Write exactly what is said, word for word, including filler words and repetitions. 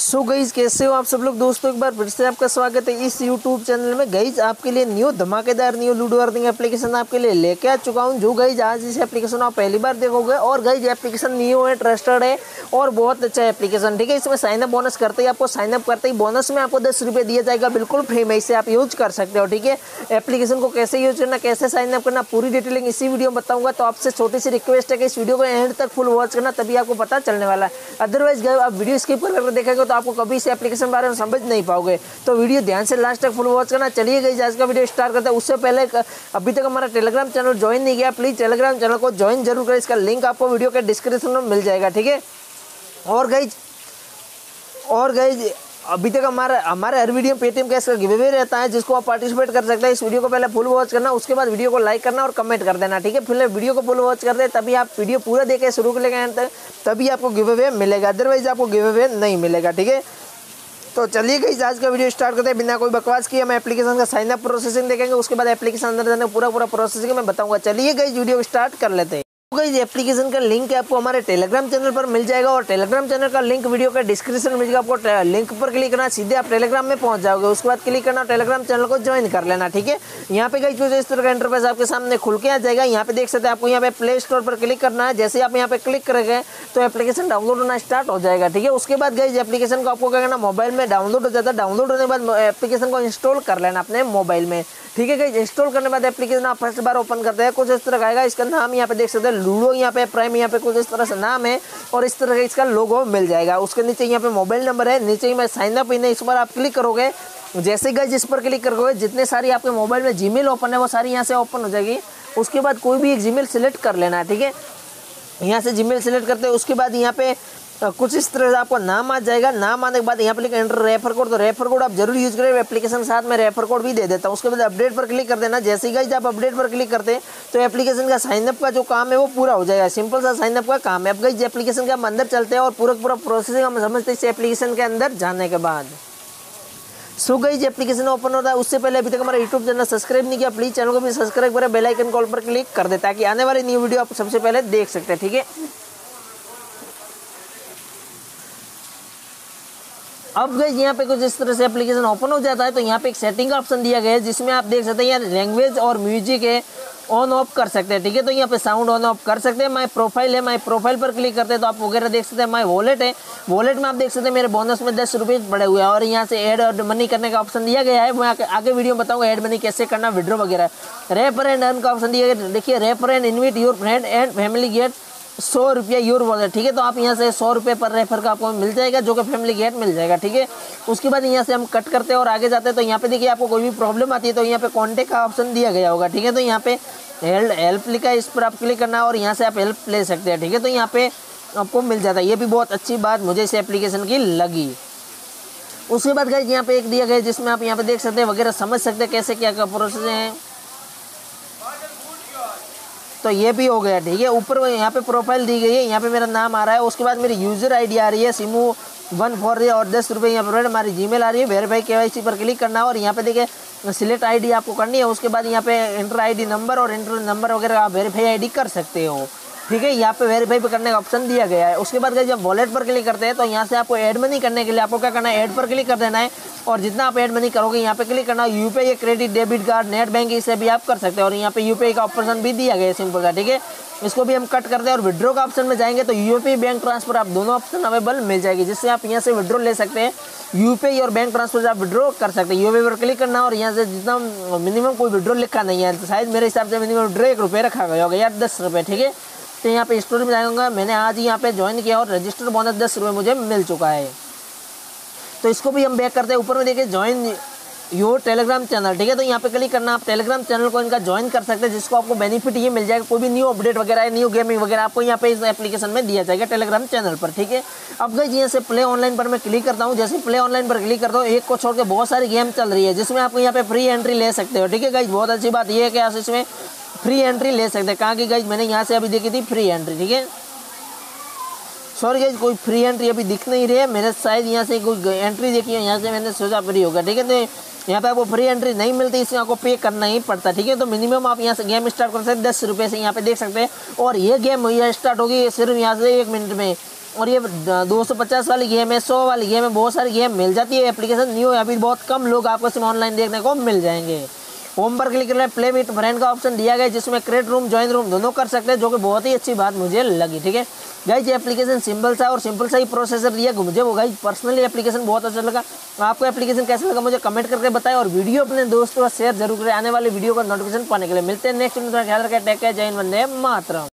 So guys, कैसे हो आप सब लोग दोस्तों, एक बार फिर से आपका स्वागत है इस यूट्यूब चैनल में। गाइस आपके लिए न्यू धमाकेदार न्यू लूडो अर्निंग एप्लीकेशन आपके लिए लेके आ चुका हूं। जो गाइस आज इस एप्लीकेशन आप पहली बार देखोगे, और गाइस एप्लीकेशन न्यू है, ट्रस्टेड है और बहुत अच्छा एप्लीकेशन। ठीक है, इसमें साइनअप बोनस करते ही आपको साइनअप करते ही बोनस में आपको दस रुपये दिया जाएगा, बिल्कुल फ्री में। इसे आप यूज कर सकते हो। ठीक है, एप्लीकेशन को कैसे यूज करना, कैसे साइनअप करना, पूरी डिटेलिंग इसी वीडियो में बताऊँगा। तो आपसे छोटी सी रिक्वेस्ट है कि इस वीडियो को एंड तक फुल वॉच करना, तभी आपको पता चलने वाला है। अदरवाइज गाइस आप वीडियो स्किप करके देखेंगे तो आपको कभी इस एप्लीकेशन के बारे में समझ नहीं पाओगे। तो वीडियो ध्यान से लास्ट तक फुल वॉच करना। चलिए गाइस आज का वीडियो स्टार्ट करते हैं। उससे पहले अभी तक हमारा टेलीग्राम चैनल ज्वाइन नहीं किया, प्लीज़ टेलीग्राम चैनल को ज्वाइन जरूर करें। इसका लिंक आपको वीडियो के डिस्क्रिप्शन में मिल जाएगा। ठीक है, और गाइस और गाइस अभी तक हमारा हमारे हर वीडियो में पेटीएम कैश का गिव अवे रहता है, जिसको आप पार्टिसिपेट कर सकते हैं। इस वीडियो को पहले फुल वॉच करना, उसके बाद वीडियो को लाइक करना और कमेंट कर देना। ठीक है, फिर वीडियो को फुल वॉच कर दे, तभी आप वीडियो पूरा देखें शुरू कर लेंगे, तभी आपको गिव अवे मिलेगा। अदरवाइज आपको गिव अवे नहीं मिलेगा। ठीक है, तो चलिए गाइस आज का वीडियो स्टार्ट करते हैं। बिना कोई बकवास किए हम एप्लीकेशन का साइन अप प्रोसेसिंग देखेंगे, उसके बाद एप्लीकेशन अंदर जाने का पूरा पूरा प्रोसेसिंग मैं बताऊँगा। चलिए गाइस वीडियो को स्टार्ट कर लेते हैं। गाइस एप्लीकेशन का लिंक आपको हमारे टेलीग्राम चैनल पर मिल जाएगा, और टेलीग्राम चैनल का लिंक वीडियो के डिस्क्रिप्शन में मिल जाएगा। आपको लिंक पर क्लिक करना, सीधे आप टेलीग्राम में पहुंच जाओगे। उसके बाद क्लिक करना, टेलीग्राम चैनल को ज्वाइन कर लेना। ठीक है, यहाँ पे गाइस कुछ इस तरह का इंटरफेस आपके सामने खुल के आ जाएगा। यहाँ पे देख सकते हैं, आपको यहाँ पे प्ले स्टोर पर क्लिक करना है। जैसे आप यहाँ पे क्लिक करेंगे तो एप्लीकेशन डाउनलोड होना स्टार्ट हो जाएगा। ठीक है, उसके बाद गाइस एप्लीकेशन को आपको क्या करना, मोबाइल में डाउनलोड हो जाता है। डाउनलोड होने के बाद एप्लीकेशन को इंस्टॉल कर लेना अपने मोबाइल में। ठीक है गाइस, इंस्टॉल करने के बाद एप्लीकेशन आप फर्स्ट बार ओपन करते हैं, कुछ इस तरह का आएगा। इसका नाम यहाँ पे देख सकते हैं लूडो, यहाँ पे प्राइम, यहाँ पे कुछ इस तरह से नाम है और इस तरह का इसका लोगो मिल जाएगा। उसके नीचे यहाँ पे मोबाइल नंबर है, नीचे ही मैं साइन अप इन है, इस पर आप क्लिक करोगे। जैसे गाइस इस पर क्लिक करोगे, जितने सारी आपके मोबाइल में जीमेल ओपन है वो सारी यहाँ से ओपन हो जाएगी। उसके बाद कोई भी एक जीमेल सेलेक्ट कर लेना है। ठीक है, यहाँ से जीमेल सेलेक्ट करते हैं। उसके बाद यहाँ पे कुछ इस तरह से आपको नाम आ जाएगा। नाम आने के बाद यहाँ पे लिखा एंटर रेफर कोड, तो रेफर कोड आप जरूर यूज करें। एप्लीकेशन साथ में रेफर कोड भी दे देता हूँ। उसके बाद अपडेट पर क्लिक कर देना। जैसे ही गाइस आप अपडेट पर क्लिक करते हैं तो एप्लीकेशन का साइनअप का जो काम है वो पूरा हो जाएगा। सिंपल सा साइनअप का काम है। अब गाइस एप्लीकेशन के हम अंदर चलते हैं और पूरा पूरा प्रोसेसिंग हम समझते हैं इस एप्लीकेशन के अंदर जाने के बाद। सो गाइस एप्लीकेशन ओपन होता है, उससे पहले अभी तक हमारा यूट्यूब चैनल सब्सक्राइब नहीं किया, प्लीज चैनल को भी सब्सक्राइब करें, बेल आइकन कॉल पर क्लिक कर दे, ताकि आने वाली न्यू वीडियो आप सबसे पहले देख सकते हैं। ठीक है, अब गाइस यहाँ पे कुछ इस तरह से एप्लीकेशन ओपन हो जाता है। तो यहाँ पे एक सेटिंग का ऑप्शन दिया गया है, जिसमें आप देख सकते हैं यहाँ लैंग्वेज और म्यूजिक है, ऑन ऑफ कर सकते हैं। ठीक है, तो यहाँ पे साउंड ऑन ऑफ कर सकते हैं। माय प्रोफाइल है, माय प्रोफाइल पर क्लिक करते हैं तो आप वगैरह देख सकते हैं। माय वॉलेट है, वॉलेट में आप देख सकते हैं मेरे बोनस में दस रुपये पड़े हुए हैं, और यहाँ से ऐड और मनी करने का ऑप्शन दिया गया है। मैं आगे, आगे वीडियो में बताऊँगा ऐड मनी कैसे करना, विड्रॉ वगैरह। रेफर एंड अर्न का ऑप्शन दिया गया, देखिए refer and invite your friend and family get सौ रुपया योर वॉलेट। ठीक है, तो आप यहाँ से सौ रुपये पर रेफर का आपको मिल जाएगा, जो कि फैमिली गेट मिल जाएगा। ठीक है, उसके बाद यहाँ से हम कट करते हैं और आगे जाते हैं। तो यहाँ पे देखिए आपको कोई भी प्रॉब्लम आती है तो यहाँ पे कॉन्टेक्ट का ऑप्शन दिया गया होगा। ठीक है, तो यहाँ पे हेल्प हेल्प लिखा है, इस पर आप क्लिक करना और यहाँ से आप हेल्प ले सकते हैं। ठीक है, तो यहाँ पे आपको मिल जाता है। ये भी बहुत अच्छी बात मुझे इस एप्लीकेशन की लगी। उसके बाद गाइस यहाँ पे एक दिया गया, जिसमें आप यहाँ पे देख सकते हैं वगैरह, समझ सकते हैं कैसे क्या क्या प्रोसेस है। तो ये भी हो गया। ठीक है, ऊपर यहाँ पे प्रोफाइल दी गई है, यहाँ पे मेरा नाम आ रहा है। उसके बाद मेरी यूज़र आईडी आ रही है सिमू वन फोर रही है, और दस रुपये यहाँ पर हमारी जीमेल आ रही है। वेरीफाई केवाईसी पर क्लिक करना, और यहाँ पे देखिए सिलेक्ट आईडी आपको करनी है। उसके बाद यहाँ पे इंटर आईडी नंबर और इंटर नंबर वगैरह आप वेरीफाई आईडी कर सकते हो। ठीक है, यहाँ पे वेरीफाई करने का ऑप्शन दिया गया है। उसके बाद जब वॉलेट पर क्लिक करते हैं तो यहाँ से आपको ऐड मनी करने के लिए आपको क्या करना है, ऐड पर क्लिक कर देना है। और जितना आप ऐड मनी करोगे यहाँ पे क्लिक करना। UPI, credit, debit card, net banking, इसे भी आप कर सकते हैं। और यहाँ पे यूपीआई का ऑप्शन भी दिया गया है, सिंपल सा। ठीक है, इसको भी हम कट करते हैं और विड्रो का ऑप्शन में जाएंगे तो यूपीआई, बैंक ट्रांसफर, आप दोनों ऑप्शन अवेलेबल मिल जाएगी, जिससे आप यहाँ से विड्रो ले सकते हैं। यूपीआई और बैंक ट्रांसफर से आप विड्रो कर सकते हैं। यूपीआई पर क्लिक करना, और यहाँ से जितना मिनिमम कोई विड्रो लिखा नहीं है, शायद मेरे हिसाब से मिनिमम विड्रो एक रुपये रखा गया होगा या दस रुपये। ठीक है, तो यहाँ पे स्टोर में जाऊँगा। मैंने आज यहाँ पे ज्वाइन किया और रजिस्टर बोनस दस रुपये मुझे मिल चुका है। तो इसको भी हम बैक करते हैं। ऊपर में देखिए ज्वाइन योर टेलीग्राम चैनल। ठीक है, तो यहाँ पे क्लिक करना, आप टेलीग्राम चैनल को इनका ज्वाइन कर सकते हैं, जिसको आपको बेनिफिट ये मिल जाएगा। कोई भी न्यू अपडेट वगैरह है, न्यू गेमिंग वगैरह आपको यहाँ पे इस एप्लीकेशन में दिया जाएगा टेलीग्राम चैनल पर। ठीक है, अब गाइस यहाँ से प्ले ऑनलाइन पर मैं क्लिक करता हूँ। जैसे प्ले ऑनलाइन पर क्लिक करता हूँ, एक को छोड़ के बहुत सारी गेम चल रही है, जिसमें आपको यहाँ पे फ्री एंट्री ले सकते हो। ठीक है गाइस, बहुत अच्छी बात यह है कि आप इसमें फ्री एंट्री ले सकते हैं। कहाँ की गाइस, मैंने यहाँ से अभी देखी थी फ्री एंट्री। ठीक है, सॉरी गाइस, कोई फ्री एंट्री अभी दिख नहीं रही है मेरे, शायद यहाँ से कोई एंट्री देखी है, यहाँ से मैंने सोचा फ्री होगा। ठीक है, तो यहाँ पे आपको फ्री एंट्री नहीं मिलती, इसमें आपको पे करना ही पड़ता है। ठीक है, तो मिनिमम आप यहाँ से गेम स्टार्ट कर सकते हैं दस रुपये से, यहाँ पे देख सकते हैं। और ये गेम यहाँ स्टार्ट होगी सिर्फ यहाँ से एक मिनट में। और ये दो सौ पचास वाली गेम है, सौ वाली गेम है, बहुत सारी गेम मिल जाती है। एप्लीकेशन न्यू है, अभी बहुत कम लोग आपको इसमें ऑनलाइन देखने को मिल जाएंगे। होम पर क्लिक करना है, प्ले विथ फ्रेंड का ऑप्शन दिया गया है जिसमें क्रिएट रूम, ज्वाइन रूम दोनों कर सकते हैं, जो कि बहुत ही अच्छी बात मुझे लगी। ठीक है गाइज, ये एप्लीकेशन सिंपल सा और सिंपल सा ही प्रोसेसर दिया मुझे। वो गाइज पर्सनली एप्लीकेशन बहुत अच्छा लगा। आपको एप्लीकेशन कैसा लगा मुझे कमेंट करके बताएं और वीडियो अपने दोस्तों का शेयर जरूर करें। आने वाले वीडियो का नोटिफिकेशन पाने के लिए मिलते हैं नेक्स्ट वीडियो। ख्याल रखें, टेक केयर, जय हिंद, वंदे मातरम।